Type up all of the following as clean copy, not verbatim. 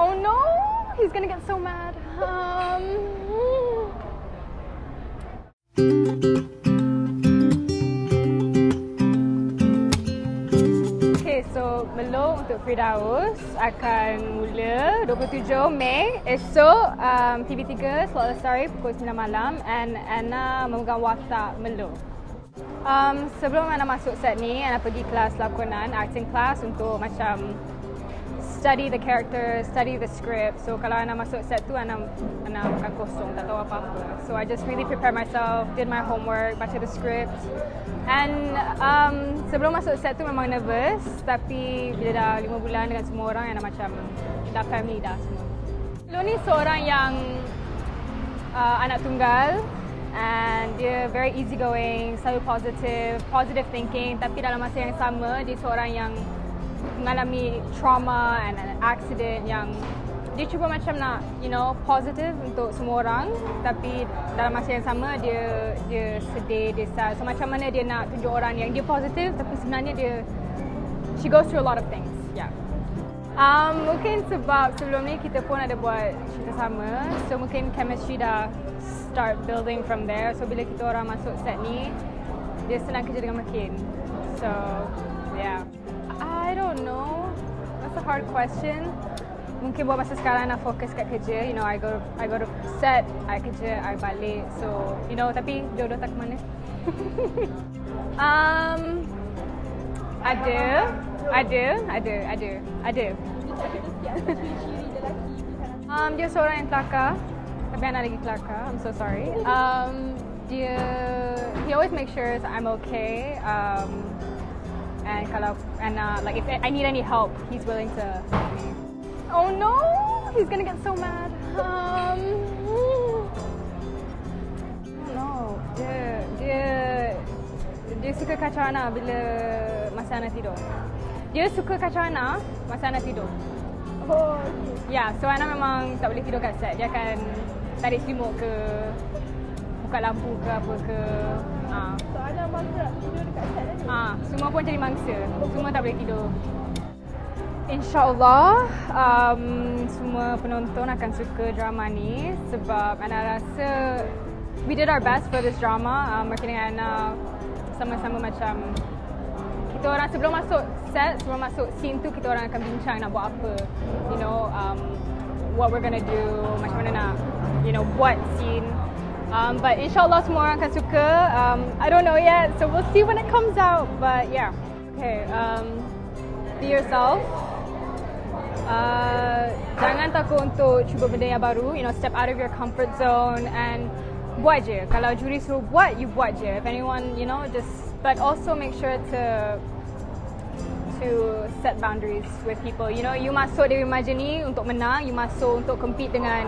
Oh no, he's gonna get so mad. Okay, so Melo untuk Firdaus akan mula 27 Mei esok, TV3 Slot Lesari pukul 9 malam, and Ana memegang watak Melo. Sebelum Ana masuk set ni, Ana pergi kelas lakonan, acting class, untuk macam study the character, study the script. So kalau Ana masuk set tu, Ana bukan kosong, tak tahu apa-apa. So I just really prepare myself, did my homework, baca the script. And sebelum masuk set tu memang nervous, tapi bila dah 5 bulan dengan semua orang, Ana macam dah family dah semua. Melo ni seorang yang anak tunggal. And dia very easygoing, selalu positive thinking. Tapi dalam masa yang sama, dia seorang yang mengalami trauma and an accident yang dia cuba macam nak, you know, positive untuk semua orang. Tapi dalam masa yang sama, dia sedih, dia sad. So macam mana dia nak tunjuk orang yang dia positive, tapi sebenarnya she goes through a lot of things. Yeah. Mungkin sebab sebelum ni kita pun ada buat cerita sama, so mungkin chemistry dah start building from there. So bila kita orang masuk set ni, dia senang kerja dengan makin. So yeah, I don't know, that's a hard question. Mungkin buat masa sekarang nak fokus kat kerja, you know, I go to set, I kerja, I balik. So you know, tapi jodoh tak ke mana. Ada. Dia seorang yang kelakar. Tapi Ana lagi kelakar. I'm so sorry. He always makes sure I'm okay. And kalau Ana, like if I need any help, he's willing to help me. Oh no, he's gonna get so mad. No, dia suka kacau Ana bila masa Ana tidur. Dia suka kacau Ana masa Ana tidur. Oh, okay. Yeah, so Ana memang tak boleh tidur kat set. Dia akan tarik selimut ke, buka lampu ke apa ke. So Ana malu nak tidur dekat set tadi? Semua pun jadi mangsa. Semua tak boleh tidur. InsyaAllah, semua penonton akan suka drama ni. Sebab Ana rasa we did our best for this drama. Makin dengan Ana sama-sama macam kita orang sebelum masuk set, sebelum masuk scene tu, kita orang akan bincang nak buat apa, you know, what we're gonna do, macam mana nak, you know, buat scene. But insyaAllah semua orang akan suka. I don't know yet, so we'll see when it comes out. But yeah, okay, be yourself. Jangan takut untuk cuba benda yang baru, you know, step out of your comfort zone and buat je. Kalau juri suruh buat, you buat je. If anyone, you know, just, but also make sure to set boundaries with people. You know, you masuk Dewi Remaja ni untuk menang, you masuk untuk compete dengan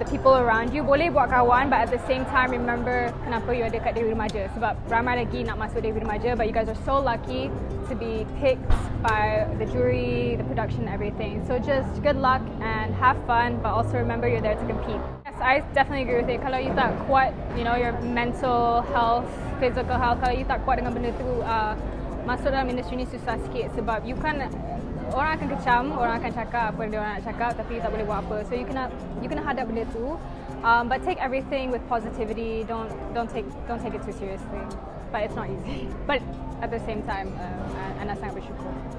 the people around you. Boleh buat kawan, but at the same time remember kenapa you ada kat Dewi Remaja. Sebab ramai lagi nak masuk Dewi Remaja, but you guys are so lucky to be picked by the jury, the production, everything. So just good luck and have fun, but also remember you're there to compete. I definitely agree with it. Kalau you tak kuat, you know, your mental health, physical health, kalau you tak kuat dengan benda tu, masuk dalam industri ni susah sikit. Sebab you kan, orang akan kecam, orang akan cakap apa yang dia orang nak cakap, tapi you tak boleh buat apa. So you kena hadap benda tu. But take everything with positivity. Don't take it too seriously. But it's not easy. But at the same time, Ana sangat bersyukur.